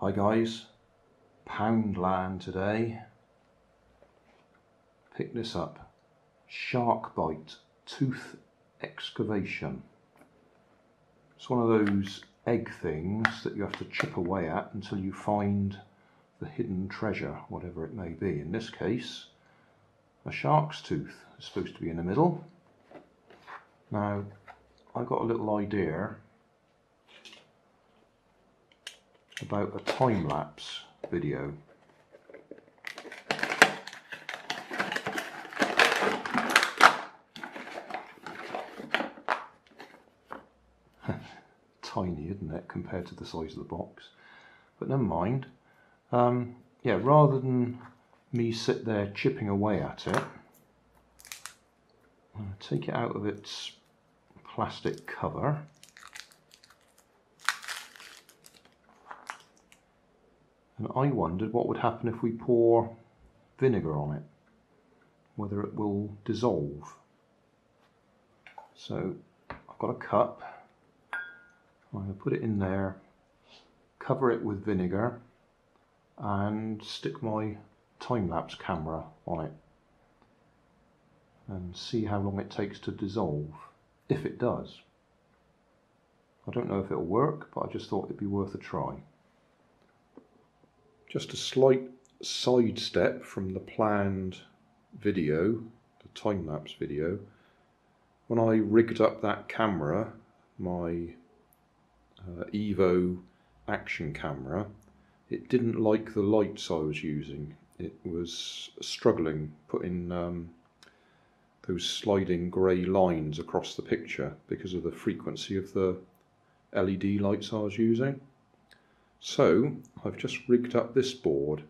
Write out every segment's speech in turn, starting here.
Hi guys, Poundland today. Pick this up, Sharkbite Tooth Excavation. It's one of those egg things that you have to chip away at until you find the hidden treasure, whatever it may be. In this case, a shark's tooth is supposed to be in the middle. Now, I've got a little idea about a time-lapse video. Tiny, isn't it, compared to the size of the box? But never mind. Yeah, rather than me sit there chipping away at it, I'm going to take it out of its plastic cover. And I wondered what would happen if we pour vinegar on it, whether it will dissolve. So I've got a cup, I'm going to put it in there, cover it with vinegar and stick my time-lapse camera on it and see how long it takes to dissolve, if it does. I don't know if it'll work, but I just thought it'd be worth a try. Just a slight sidestep from the planned video, the time-lapse video. When I rigged up that camera, my Evo action camera, it didn't like the lights I was using. It was struggling putting those sliding grey lines across the picture because of the frequency of the LED lights I was using. So I've just rigged up this board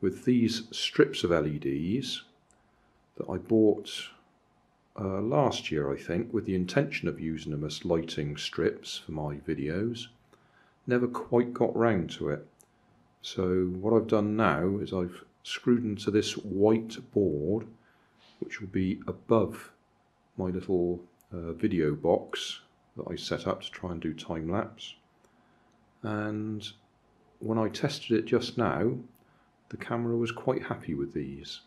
with these strips of LEDs that I bought last year, I think, with the intention of using them as lighting strips for my videos. Never quite got round to it. So what I've done now is I've screwed into this white board, which will be above my little video box that I set up to try and do time lapse. And when I tested it just now, the camera was quite happy with these.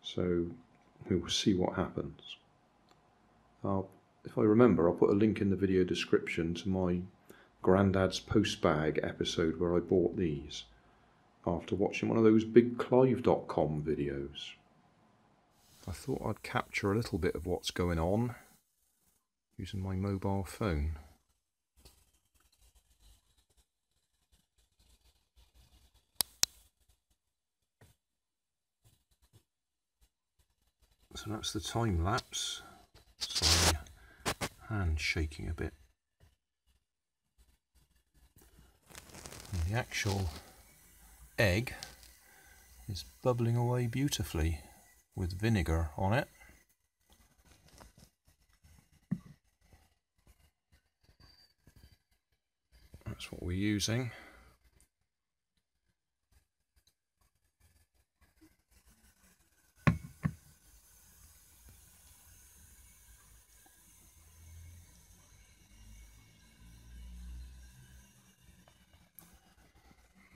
So we'll see what happens. If I remember, I'll put a link in the video description to my Grandad's Post Bag episode where I bought these after watching one of those bigclive.com videos. I thought I'd capture a little bit of what's going on using my mobile phone. So that's the time lapse. Sorry, hand shaking a bit. And the actual egg is bubbling away beautifully with vinegar on it. That's what we're using.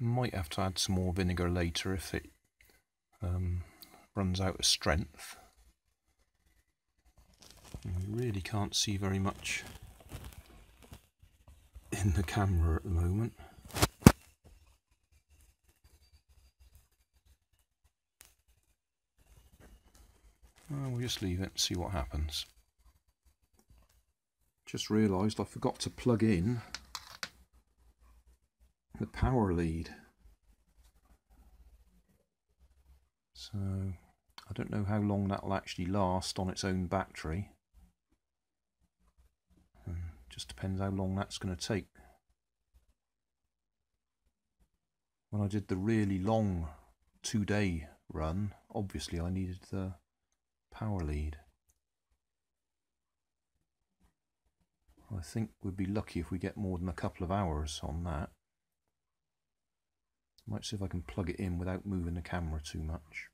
Might have to add some more vinegar later if it runs out of strength. And we really can't see very much in the camera at the moment. We'll just leave it and see what happens. Just realised I forgot to plug in the power lead. So I don't know how long that will actually last on its own battery. Just depends how long that's going to take. When I did the really long 2-day run, obviously I needed the power lead. I think we'd be lucky if we get more than a couple of hours on that. Might see if I can plug it in without moving the camera too much.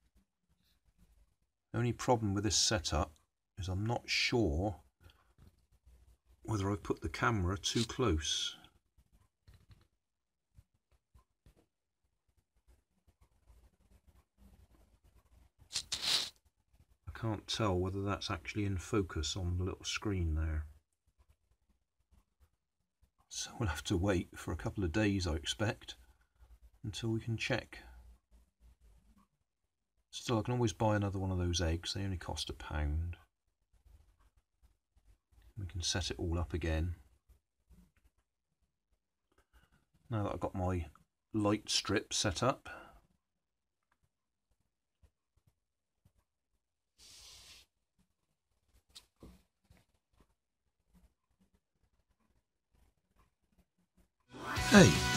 The only problem with this setup is I'm not sure whether I've put the camera too close. can't tell whether that's actually in focus on the little screen there. So we'll have to wait for a couple of days, I expect, until we can check. Still, I can always buy another one of those eggs. They only cost £1. We can set it all up again. Now that I've got my light strip set up, hey,